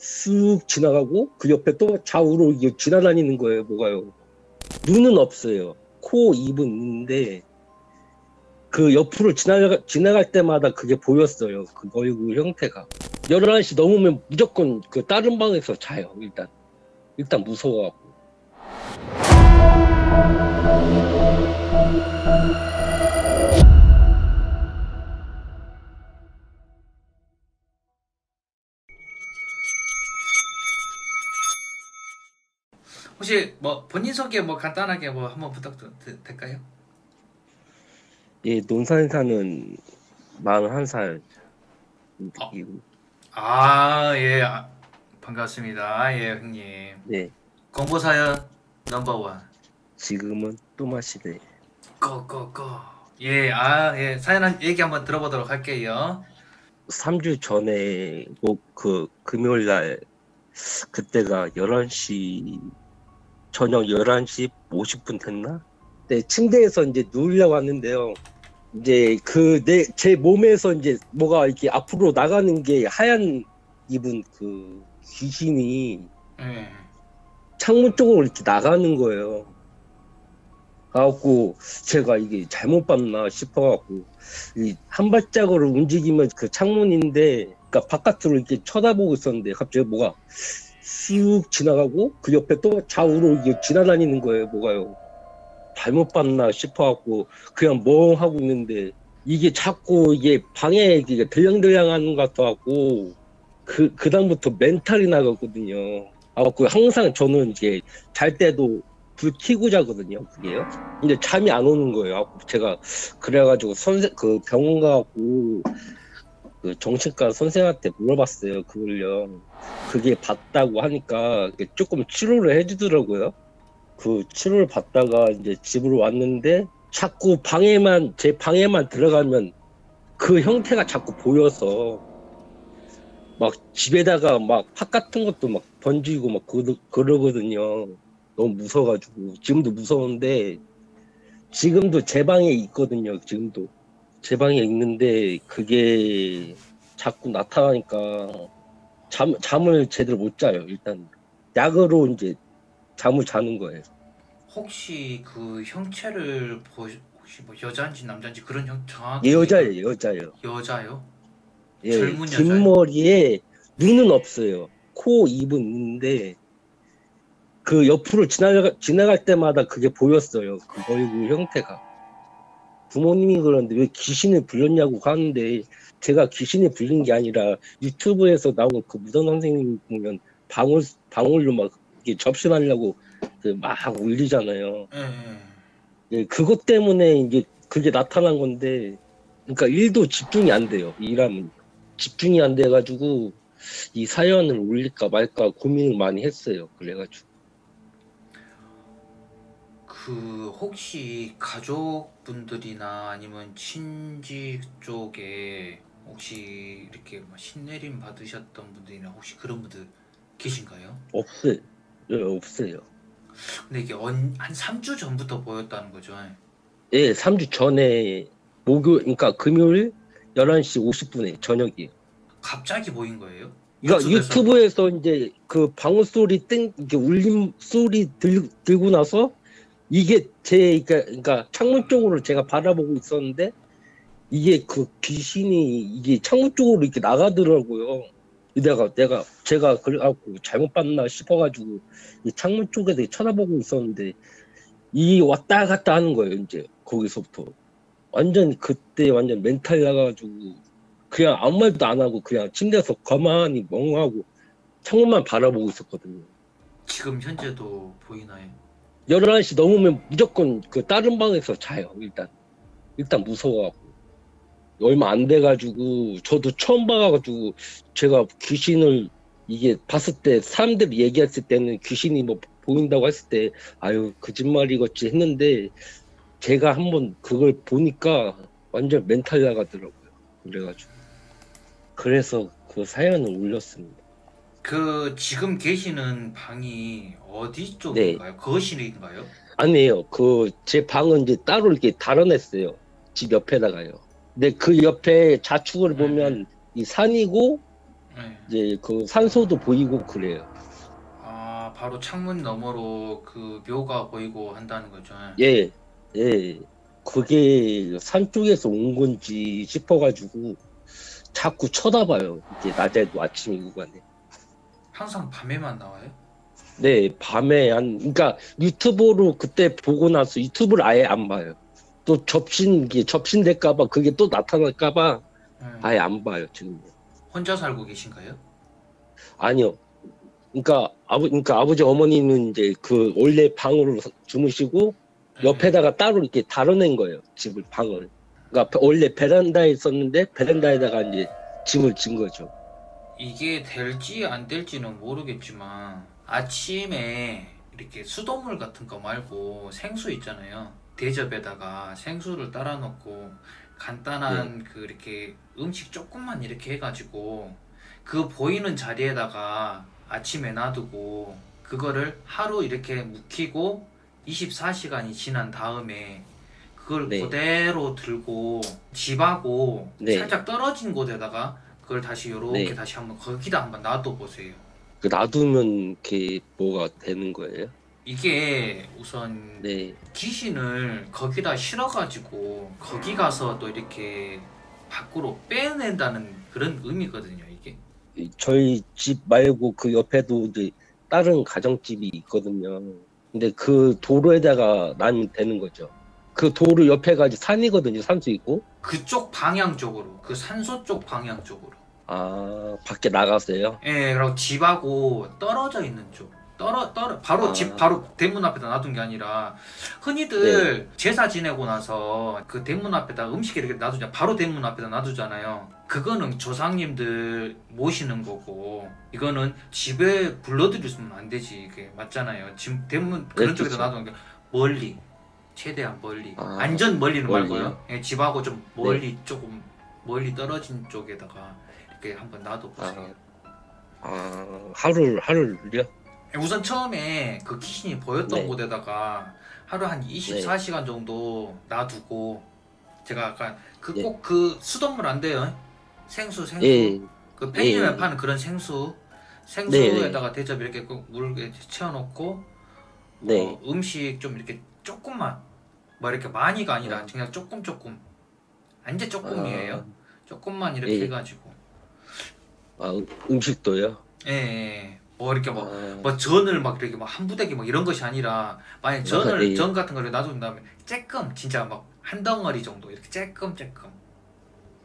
쑥 지나가고 그 옆에 또 좌우로 지나다니는 거예요. 뭐가요? 눈은 없어요. 코, 입은 있는데 그 옆으로 지나갈 때마다 그게 보였어요. 그 얼굴 형태가. 11시 넘으면 무조건 그 다른 방에서 자요. 일단 무서워하고. 혹시 뭐 본인 소개 뭐 간단하게 뭐 한번 부탁드릴까요? 예, 논산 사는 41살. 예, 반갑습니다. 예, 형님. 네. 공보사연 넘버원. 지금은 또마시대. 고고고. 예, 예, 사연 한 얘기 한번 들어보도록 할게요. 3주 전에 그 금요일 날 그때가 11시. 저녁 11시 50분 됐나? 네, 침대에서 이제 누우려고 하는데요. 이제 제 몸에서 이제 뭐가 이렇게 앞으로 나가는 게 하얀 입은 그 귀신이 창문 쪽으로 이렇게 나가는 거예요. 그래갖고 제가 이게 잘못 봤나 싶어갖고 한 발짝으로 움직이면 그 창문인데, 그러니까 바깥으로 이렇게 쳐다보고 있었는데 갑자기 뭐가 쑥 지나가고 그 옆에 또 좌우로 지나다니는 거예요. 뭐가요? 잘못 봤나 싶어갖고 그냥 멍하고 있는데 이게 자꾸 이게 방에 이게 들량들량하는 것 같아갖고 그 다음부터 멘탈이 나갔거든요. 아갖고 항상 저는 이제 잘 때도 불 켜고 자거든요. 그게요. 근데 잠이 안 오는 거예요. 제가 그래가지고 그 병원 가갖고 그 정신과 선생한테 물어봤어요. 그걸요. 그게 봤다고 하니까 조금 치료를 해주더라고요. 그 치료를 받다가 이제 집으로 왔는데 자꾸 제 방에만 들어가면 그 형태가 자꾸 보여서 막 집에다가 막 팥 같은 것도 막 던지고 막 그러거든요. 너무 무서워가지고 지금도 무서운데 지금도 제 방에 있거든요. 지금도. 제 방에 있는데 그게 자꾸 나타나니까 잠을 제대로 못 자요. 일단 약으로 이제 잠을 자는 거예요. 혹시 그 형체를 혹시 뭐 여자인지 남자인지 그런 정확히? 예, 여자예요. 여자요? 예, 젊은 여자요? 긴 머리에 눈은 없어요. 코, 입은 있는데 그 옆으로 지나갈 때마다 그게 보였어요. 그 얼굴 형태가. 부모님이 그러는데 왜 귀신을 불렸냐고 하는데 제가 귀신을 불린 게 아니라 유튜브에서 나온 그 무선 선생님 보면 방울로 막 접신하려고 막 울리잖아요. 예, 그것 때문에 이제 그게 나타난 건데, 그러니까 일도 집중이 안 돼요. 일하면 집중이 안 돼가지고 이 사연을 올릴까 말까 고민을 많이 했어요. 그래가지고. 그 혹시 가족분들이나 아니면 친지 쪽에 혹시 이렇게 신내림 받으셨던 분들이나 혹시 그런 분들 계신가요? 없어요. 예, 없어요. 근데 이게 한 3주 전부터 보였다는 거죠? 예, 3주 전에 그러니까 금요일 11시 50분에 저녁이에요. 갑자기 보인 거예요? 그러니까 유튜브에서 이제 그 방울 소리 이게 울림 소리 들고 나서 이게 그러니까 창문 쪽으로 제가 바라보고 있었는데 이게 그 귀신이 이게 창문 쪽으로 이렇게 나가더라고요. 제가 그래갖고 잘못 봤나 싶어가지고 이 창문 쪽에 되게 쳐다보고 있었는데 이 왔다 갔다 하는 거예요. 이제 거기서부터 그때 완전 멘탈 나가가지고 그냥 아무 말도 안 하고 그냥 침대에서 가만히 멍하고 창문만 바라보고 있었거든요. 지금 현재도 보이나요? 11시 넘으면 무조건 그 다른 방에서 자요. 일단 무서워하고. 얼마 안 돼가지고 저도 처음 봐가지고 제가 귀신을 이게 봤을 때 사람들이 얘기했을 때는 귀신이 뭐 보인다고 했을 때 아유 거짓말이겠지 했는데 제가 한번 그걸 보니까 완전 멘탈 나가더라고요. 그래가지고 그 사연을 올렸습니다. 그 지금 계시는 방이 어디 쪽인가요? 네. 거실인가요? 아니에요. 그 제 방은 이제 따로 이렇게 달아냈어요. 집 옆에다가요. 근데 그 옆에 자축을 보면 이 산이고 네. 이제 그 산소도 보이고 그래요. 아, 바로 창문 너머로 그 묘가 보이고 한다는 거죠. 예, 예. 그게 산 쪽에서 온 건지 싶어가지고 자꾸 쳐다봐요. 이게 낮에도 아침이고 간에. 항상 밤에만 나와요? 네, 밤에 한, 그러니까 유튜브로 그때 보고 나서 유튜브를 아예 안 봐요. 또 접신될까봐 그게 또 나타날까봐 아예 안 봐요 지금. 혼자 살고 계신가요? 아니요. 그러니까 아버지 어머니는 이제 그 원래 방으로 주무시고 옆에다가 따로 이렇게 다뤄낸 거예요 집을, 방을. 그러니까 원래 베란다에 있었는데 베란다에다가 이제 짐을 진 거죠. 이게 될지 안 될지는 모르겠지만 아침에 이렇게 수돗물 같은 거 말고 생수 있잖아요. 대접에다가 생수를 따라 넣고 간단한 네. 그 이렇게 음식 조금만 이렇게 해가지고 그 보이는 자리에다가 아침에 놔두고 그거를 하루 이렇게 묵히고 24시간이 지난 다음에 그걸 네. 그대로 들고 집하고 네. 살짝 떨어진 곳에다가 그걸 다시 요렇게 네. 다시 한번 거기다 한번 놔둬보세요. 그 놔두면 이렇게 뭐가 되는 거예요? 이게 우선 네. 귀신을 거기다 실어가지고 거기 가서 또 이렇게 밖으로 빼낸다는 그런 의미거든요. 이게 저희 집 말고 그 옆에도 이제 다른 가정집이 있거든요. 근데 그 도로에다가 나면 되는 거죠. 그 도로 옆에가 산이거든요. 산수 있고 그쪽 방향 쪽으로, 그 산소 쪽 방향 쪽으로. 아, 밖에 나가세요? 예, 그리고 집하고 떨어져 있는 쪽. 바로 아. 집 바로 대문 앞에다 놔둔 게 아니라 흔히들 네. 제사 지내고 나서 그 대문 앞에다 음식 이렇게 놔두잖아요. 바로 대문 앞에다 놔두잖아요. 그거는 조상님들 모시는 거고 이거는 집에 불러들였으면 안 되지. 그게 맞잖아요. 지금 대문 그런 네, 쪽에다 놔두는 게 멀리, 최대한 멀리. 아. 안전 멀리는 말고요. 예, 집하고 좀 멀리, 네. 조금 멀리 떨어진 쪽에다가 이렇게 한번 놔둬보세요. 하루를요? 우선 처음에 그 귀신이 보였던 네. 곳에다가 하루 한 24시간 네. 정도 놔두고, 제가 아까 그 꼭 그 네. 수돗물 안 돼요. 생수. 네. 그 편의점에 네. 파는 그런 생수에다가 대접 이렇게 물 채워놓고 네. 음식 좀 이렇게 조금만, 뭐 이렇게 많이가 아니라 그냥 조금 안제 조금이에요. 조금만 이렇게 네. 해가지고. 아, 음식도요? 예. 뭐 이렇게 뭐 전을 막 이렇게 막 한 부대기 막 이런 것이 아니라, 만약 전을, 전 같은 걸 놔둔 다음에 쬐끔 진짜 막 한 덩어리 정도 이렇게 쬐끔.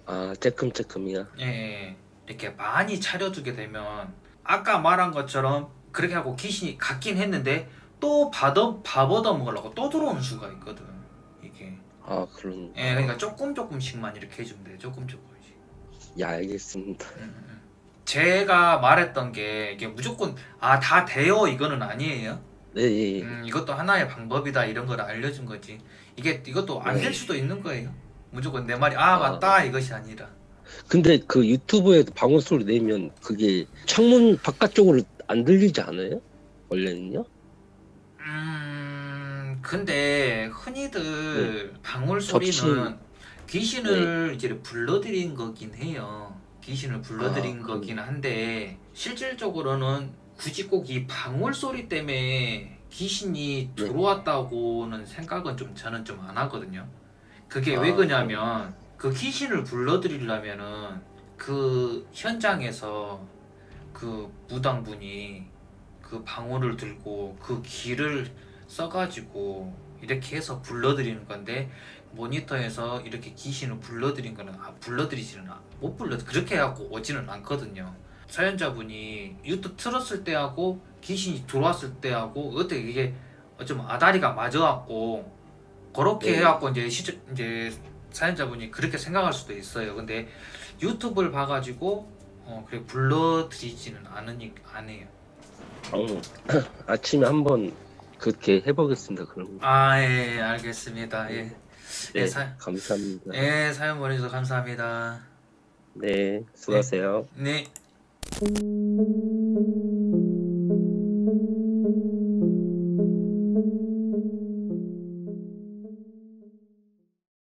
아, 쬐끔쬐끔이야. 예, 이렇게 많이 차려두게 되면 아까 말한 것처럼 그렇게 하고 귀신이 갔긴 했는데 또 밥 얻어먹으려고 또 들어오는 수가 있거든 이게. 아, 그런. 예, 그러니까 조금씩만 이렇게 해주면 돼. 조금씩. 예, 알겠습니다. 제가 말했던 게 이게 무조건 아, 다 돼요 이거는 아니에요. 네. 예, 예. 이것도 하나의 방법이다 이런 걸 알려준 거지. 이게 이것도 안 될 네. 수도 있는 거예요. 무조건 내 말이 아 맞다 이것이 아니라. 근데 그 유튜브에도 방울 소리 내면 그게 창문 바깥쪽으로 안 들리지 않아요? 원래는요? 근데 흔히들 네. 방울 소리는 접신... 귀신을 네. 이제 불러들인 거긴 해요. 귀신을 불러들인 거긴 한데 실질적으로는 굳이 꼭 이 방울 소리 때문에 귀신이 들어왔다고는 생각은 좀 저는 좀 안 하거든요. 그게 왜 그러냐면 그 귀신을 불러들이려면은 그 현장에서 그 무당분이 그 방울을 들고 그 기를 써가지고 이렇게 해서 불러들이는 건데, 모니터에서 이렇게 귀신을 불러들인 거는 그렇게 해갖고 오지는 않거든요. 사연자분이 유튜브 틀었을 때하고 귀신이 들어왔을 때하고 어떻게 이게 좀 아다리가 맞아갖고 그렇게 네. 해갖고 이제 사연자분이 그렇게 생각할 수도 있어요. 근데 유튜브를 봐가지고 그래 불러들이지는 않아요. 아침에 한번 그렇게 해보겠습니다. 그럼. 아, 예, 알겠습니다. 예. 네, 감사합니다. 예, 사연 보내주셔서 감사합니다. 네, 수고하세요. 네.